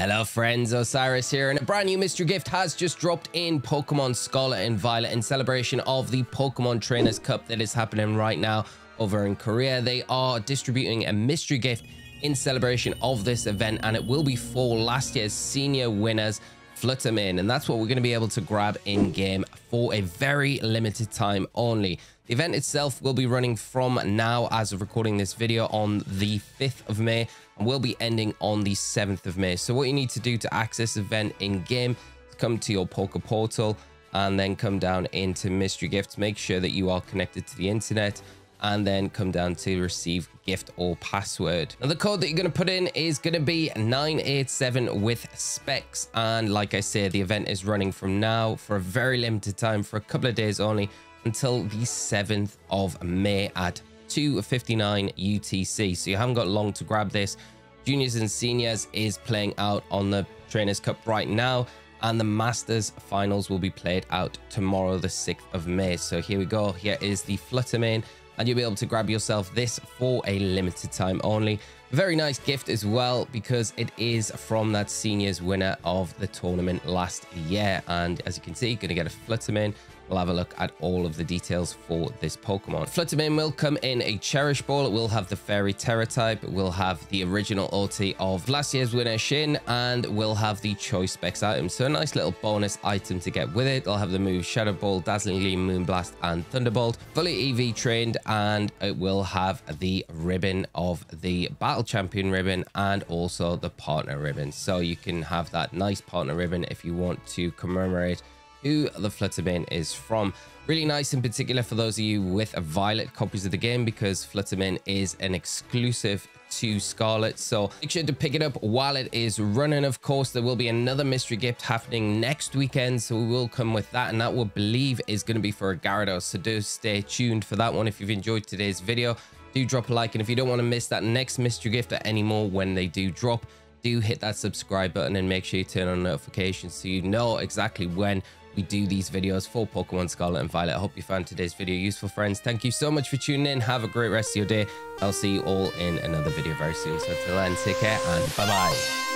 Hello friends, Osiris here, and a brand new mystery gift has just dropped in Pokemon Scarlet and Violet in celebration of the Pokemon Trainers Cup that is happening right now over in Korea. They are distributing a mystery gift in celebration of this event, and it will be for last year's senior winners, Flutter Mane, and that's what we're going to be able to grab in game for a very limited time only. The event itself will be running from now, as of recording this video, on the 5th of May, and will be ending on the 7th of May. So what you need to do to access the event in game is come to your Poké Portal and then come down into mystery gifts. Make sure that you are connected to the internet, and then come down to receive gift or password. Now the code that you're going to put in is going to be 987 with specs, and like I say, the event is running from now for a very limited time, for a couple of days only, until the 7th of May at 2:59 UTC. So you haven't got long to grab this. Juniors and seniors is playing out on the Trainers Cup right now, and the Masters finals will be played out tomorrow, the 6th of May. So here we go. Here is the Flutter Mane, and you'll be able to grab yourself this for a limited time only. Very nice gift as well, because it is from that seniors winner of the tournament last year. And as you can see, you're going to get a Flutter Mane. We'll have a look at all of the details for this Pokemon. Flutter Mane will come in a Cherish Ball. It will have the Fairy Terror type. It will have the original OT of last year's winner, Shin, and will have the Choice Specs item. So a nice little bonus item to get with it. It'll have the moves Shadow Ball, Dazzling Gleam, Moonblast, and Thunderbolt. Fully EV trained, and it will have the ribbon of the Battle Champion Ribbon and also the Partner Ribbon. So you can have that nice Partner Ribbon if you want to commemorate who the Flutter Mane is from. Really nice in particular for those of you with Violet copies of the game, because Flutter Mane is an exclusive to Scarlet. So make sure to pick it up while it is running. Of course, there will be another mystery gift happening next weekend, so we will come with that, and that we believe is going to be for a Gyarados. So do stay tuned for that one. If you've enjoyed today's video, do drop a like, and if you don't want to miss that next mystery gift anymore when they do drop, do hit that subscribe button and make sure you turn on notifications so you know exactly when we do these videos for Pokemon Scarlet and Violet. I hope you found today's video useful, friends. Thank you so much for tuning in. Have a great rest of your day. I'll see you all in another video very soon. So until then, take care and bye-bye.